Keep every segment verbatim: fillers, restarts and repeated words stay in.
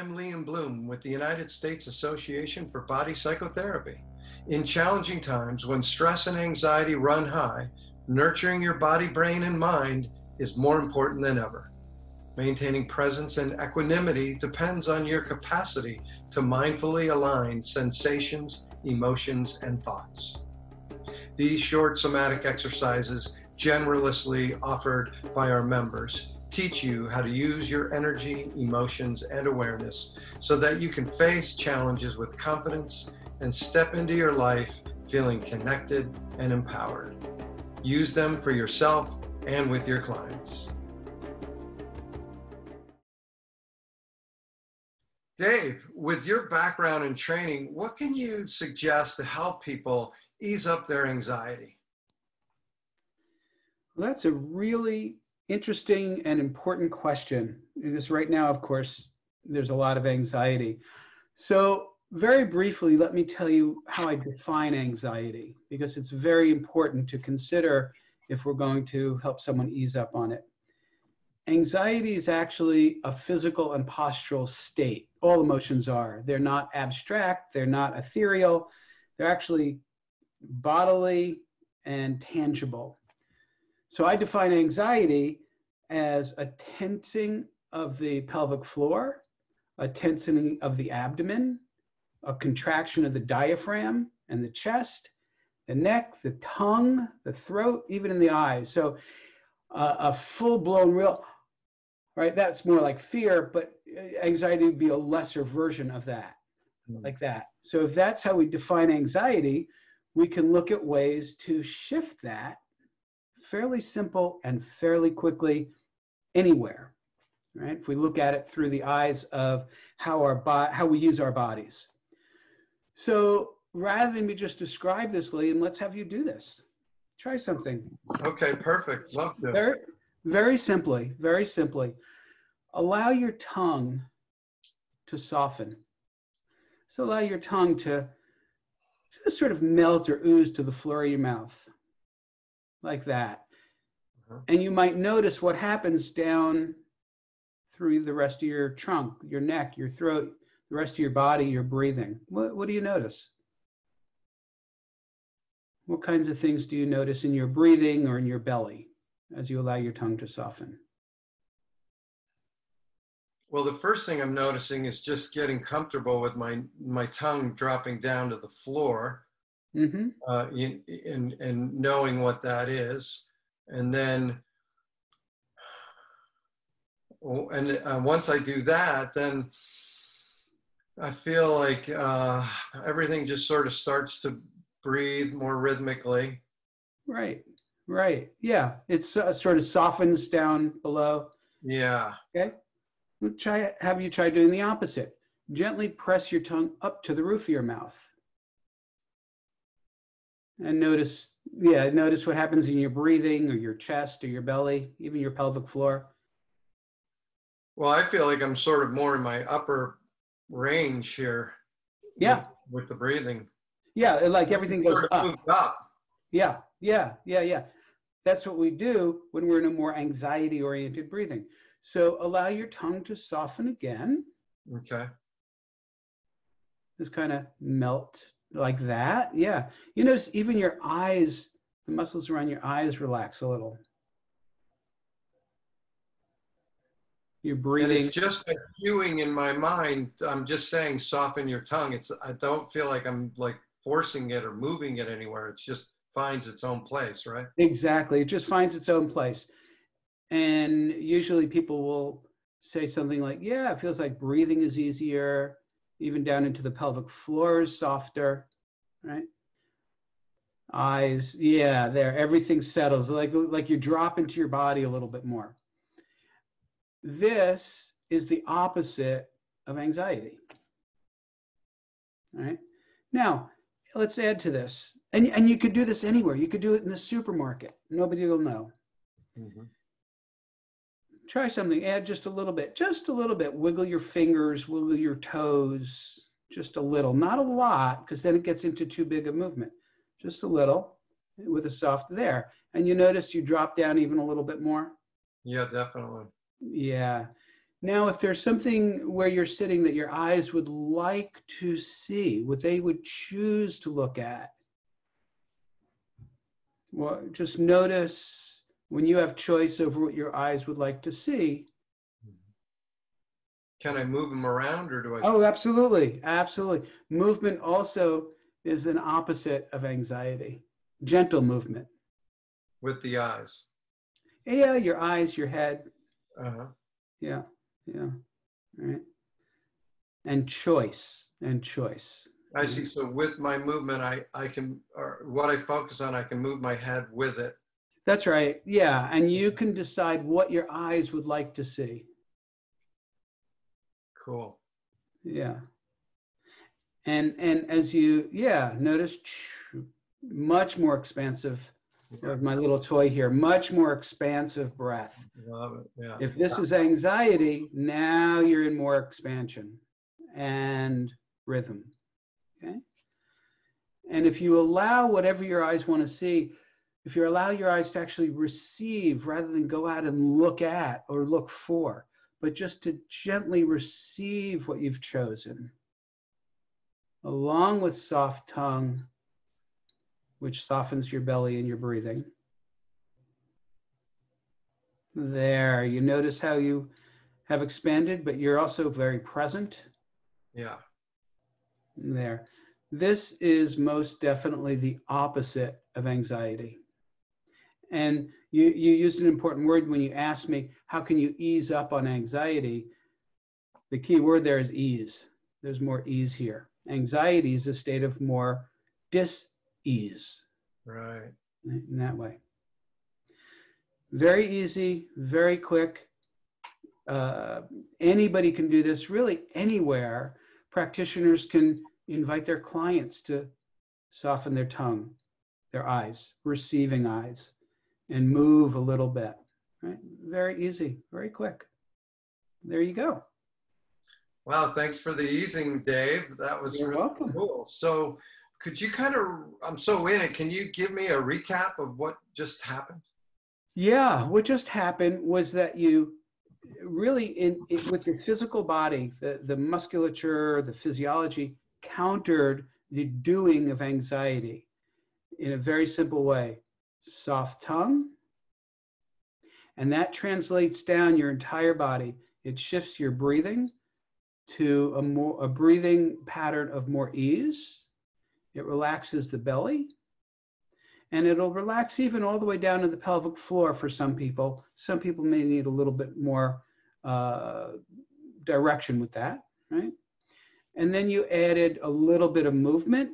I'm Liam Bloom with the United States Association for Body Psychotherapy. In challenging times when stress and anxiety run high, nurturing your body, brain, and mind is more important than ever. Maintaining presence and equanimity depends on your capacity to mindfully align sensations, emotions, and thoughts. These short somatic exercises, generously offered by our members, teach you how to use your energy, emotions, and awareness so that you can face challenges with confidence and step into your life feeling connected and empowered. Use them for yourself and with your clients. Dave, with your background and training, what can you suggest to help people ease up their anxiety? Well, that's a really interesting and important question. Because right now, of course, there's a lot of anxiety. So very briefly, let me tell you how I define anxiety, because it's very important to consider if we're going to help someone ease up on it. Anxiety is actually a physical and postural state. All emotions are. They're not abstract. They're not ethereal. They're actually bodily and tangible. So I define anxiety as a tensing of the pelvic floor, a tensing of the abdomen, a contraction of the diaphragm and the chest, the neck, the tongue, the throat, even in the eyes. So uh, a full-blown real, right? That's more like fear, but anxiety would be a lesser version of that, mm. like that. So if that's how we define anxiety, we can look at ways to shift that fairly simple and fairly quickly anywhere, right? If we look at it through the eyes of how our bo- how we use our bodies. So rather than me just describe this, Liam, let's have you do this. Try something. Okay, perfect. Love to. Very, very simply, very simply, allow your tongue to soften. So allow your tongue to just sort of melt or ooze to the floor of your mouth. Like that. Mm-hmm. And you might notice what happens down through the rest of your trunk, your neck, your throat, the rest of your body, your breathing. What, what do you notice? What kinds of things do you notice in your breathing or in your belly as you allow your tongue to soften? Well, the first thing I'm noticing is just getting comfortable with my, my tongue dropping down to the floor. Mm-hmm. uh, in, in, in knowing what that is. And then and uh, once I do that, then I feel like uh, everything just sort of starts to breathe more rhythmically. Right, right. Yeah, it uh, sort of softens down below. Yeah. Okay. We'll try, have you try doing the opposite? Gently press your tongue up to the roof of your mouth. And notice, yeah, notice what happens in your breathing or your chest or your belly, even your pelvic floor. Well, I feel like I'm sort of more in my upper range here. Yeah. With, with the breathing. Yeah, like everything goes up. up. Yeah, yeah, yeah, yeah. That's what we do when we're in a more anxiety-oriented breathing. So allow your tongue to soften again. Okay. Just kind of melt. Like that, yeah. You notice even your eyes, the muscles around your eyes relax a little. You're breathing. And it's just a cueing in my mind. I'm just saying soften your tongue. It's I don't feel like I'm like forcing it or moving it anywhere. It just finds its own place, right? Exactly. It just finds its own place. And usually people will say something like, yeah, it feels like breathing is easier. Even down into the pelvic floor is softer, right? Eyes, yeah, there, everything settles, like, like you drop into your body a little bit more. This is the opposite of anxiety, right? Now, let's add to this, and, and you could do this anywhere. You could do it in the supermarket. Nobody will know. Mm-hmm. Try something, add just a little bit, just a little bit, wiggle your fingers, wiggle your toes, just a little, not a lot, because then it gets into too big a movement, just a little with a soft there. And you notice you drop down even a little bit more? Yeah, definitely. Yeah. Now, if there's something where you're sitting that your eyes would like to see, what they would choose to look at, well, just notice when you have choice over what your eyes would like to see. Can I move them around, or do I? Oh, absolutely, absolutely. Movement also is an opposite of anxiety. Gentle movement. With the eyes. Yeah, your eyes, your head. Uh-huh. Yeah, yeah, all right. And choice, and choice. I see, so with my movement, I, I can, or what I focus on, I can move my head with it. That's right, yeah, and you can decide what your eyes would like to see. Cool. Yeah. And, and as you, yeah, notice, much more expansive. Of my little toy here, much more expansive breath. Love it. Yeah. If this is anxiety, now you're in more expansion and rhythm, okay? And if you allow whatever your eyes want to see, if you allow your eyes to actually receive rather than go out and look at or look for, but just to gently receive what you've chosen, along with soft tongue, which softens your belly and your breathing. There, you notice how you have expanded, but you're also very present. Yeah. There. This is most definitely the opposite of anxiety. And you, you used an important word when you asked me, how can you ease up on anxiety? The key word there is ease. There's more ease here. Anxiety is a state of more dis ease. Right. In that way. Very easy, very quick. Uh, anybody can do this, really anywhere. Practitioners can invite their clients to soften their tongue, their eyes, receiving eyes, and move a little bit. Right? Very easy, very quick. There you go. Wow, thanks for the easing, Dave. That was You're really welcome. Cool. So could you kind of, I'm so in it, can you give me a recap of what just happened? Yeah, what just happened was that you really, in, in with your physical body, the, the musculature, the physiology, countered the doing of anxiety in a very simple way. Soft tongue, and that translates down your entire body. It shifts your breathing to a, more, a breathing pattern of more ease. It relaxes the belly, and it'll relax even all the way down to the pelvic floor for some people. Some people may need a little bit more uh, direction with that, right? And then you added a little bit of movement,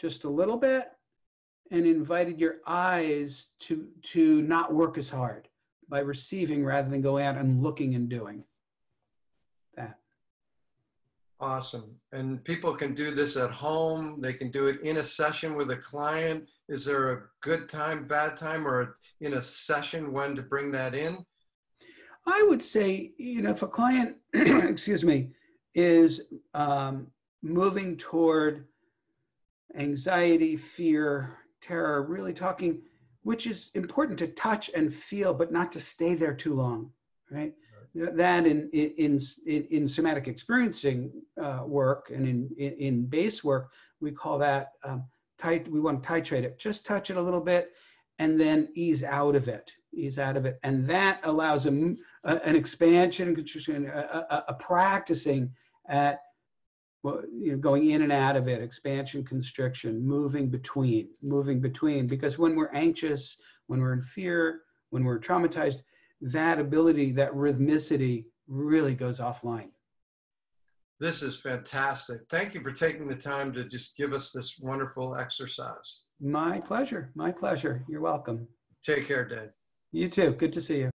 just a little bit, and invited your eyes to, to not work as hard by receiving rather than going out and looking and doing that. Awesome. And people can do this at home. They can do it in a session with a client. Is there a good time, bad time, or in a session when to bring that in? I would say, you know, if a client, excuse me, is um, moving toward anxiety, fear, terror, really talking, which is important to touch and feel, but not to stay there too long, right? That in, in, in, in somatic experiencing uh, work and in, in, in BASE work, we call that, um, tit we want to titrate it, just touch it a little bit and then ease out of it, ease out of it. And that allows a, a, an expansion, a, a, a practicing at, well, you know, going in and out of it, expansion, constriction, moving between, moving between. Because when we're anxious, when we're in fear, when we're traumatized, that ability, that rhythmicity really goes offline. This is fantastic. Thank you for taking the time to just give us this wonderful exercise. My pleasure. My pleasure. You're welcome. Take care, Dave. You too. Good to see you.